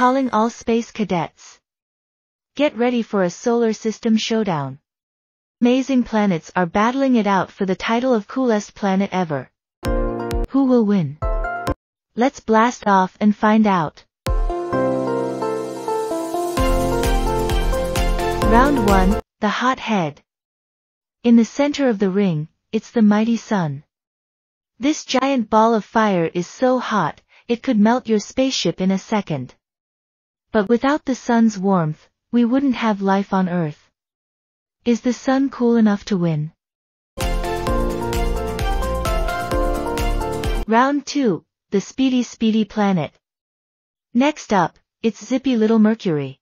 Calling all space cadets. Get ready for a solar system showdown. Amazing planets are battling it out for the title of coolest planet ever. Who will win? Let's blast off and find out. Round 1, the hot head. In the center of the ring, it's the mighty sun. This giant ball of fire is so hot, it could melt your spaceship in a second. But without the sun's warmth, we wouldn't have life on Earth. Is the sun cool enough to win? Round 2, the speedy planet. Next up, it's zippy little Mercury.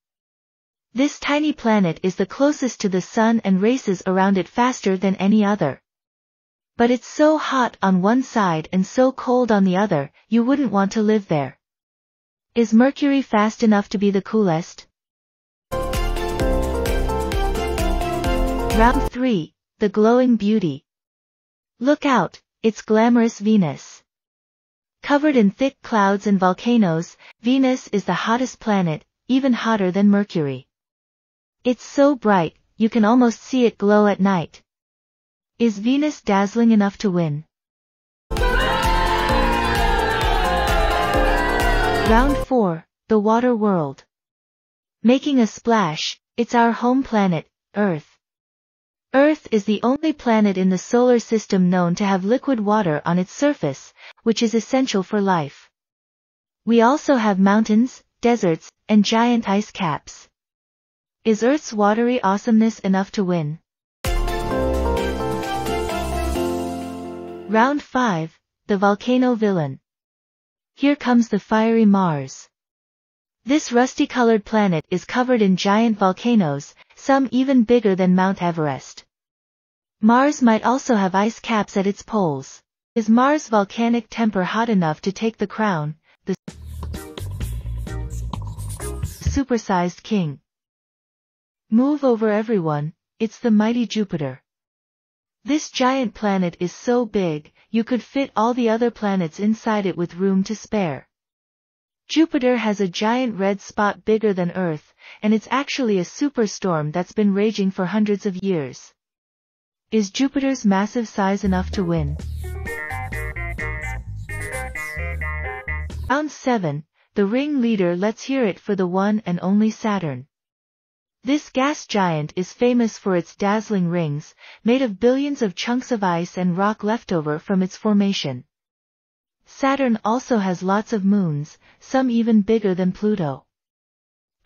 This tiny planet is the closest to the sun and races around it faster than any other. But it's so hot on one side and so cold on the other, you wouldn't want to live there. Is Mercury fast enough to be the coolest? Round 3, the glowing beauty. Look out, it's glamorous Venus. Covered in thick clouds and volcanoes, Venus is the hottest planet, even hotter than Mercury. It's so bright, you can almost see it glow at night. Is Venus dazzling enough to win? Round 4, the water world. Making a splash, it's our home planet, Earth. Earth is the only planet in the solar system known to have liquid water on its surface, which is essential for life. We also have mountains, deserts, and giant ice caps. Is Earth's watery awesomeness enough to win? Round 5, the volcano villain. Here comes the fiery Mars. This rusty-colored planet is covered in giant volcanoes, some even bigger than Mount Everest. Mars might also have ice caps at its poles. Is Mars' volcanic temper hot enough to take the crown, the supersized king? Move over everyone, it's the mighty Jupiter. This giant planet is so big, you could fit all the other planets inside it with room to spare. Jupiter has a giant red spot bigger than Earth, and it's actually a superstorm that's been raging for hundreds of years. Is Jupiter's massive size enough to win? Round 7, the ringleader. Let's hear it for the one and only Saturn. This gas giant is famous for its dazzling rings, made of billions of chunks of ice and rock left over from its formation. Saturn also has lots of moons, some even bigger than Pluto.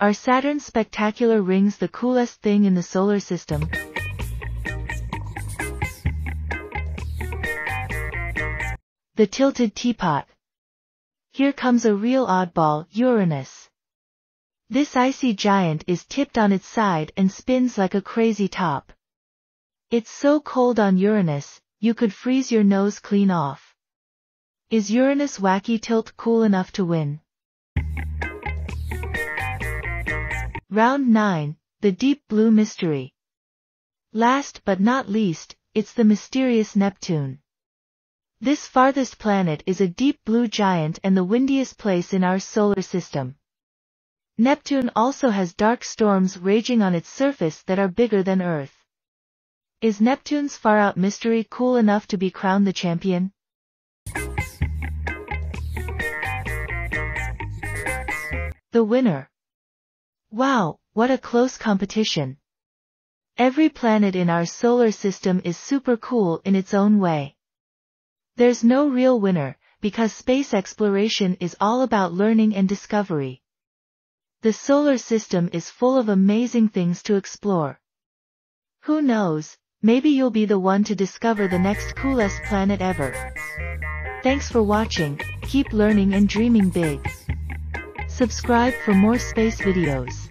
Are Saturn's spectacular rings the coolest thing in the solar system? The tilted teapot. Here comes a real oddball, Uranus. This icy giant is tipped on its side and spins like a crazy top. It's so cold on Uranus, you could freeze your nose clean off. Is Uranus' wacky tilt cool enough to win? Round 9, the deep blue mystery. Last but not least, it's the mysterious Neptune. This farthest planet is a deep blue giant and the windiest place in our solar system. Neptune also has dark storms raging on its surface that are bigger than Earth. Is Neptune's far-out mystery cool enough to be crowned the champion? The winner. Wow, what a close competition. Every planet in our solar system is super cool in its own way. There's no real winner, because space exploration is all about learning and discovery. The solar system is full of amazing things to explore. Who knows, maybe you'll be the one to discover the next coolest planet ever. Thanks for watching, keep learning and dreaming big. Subscribe for more space videos.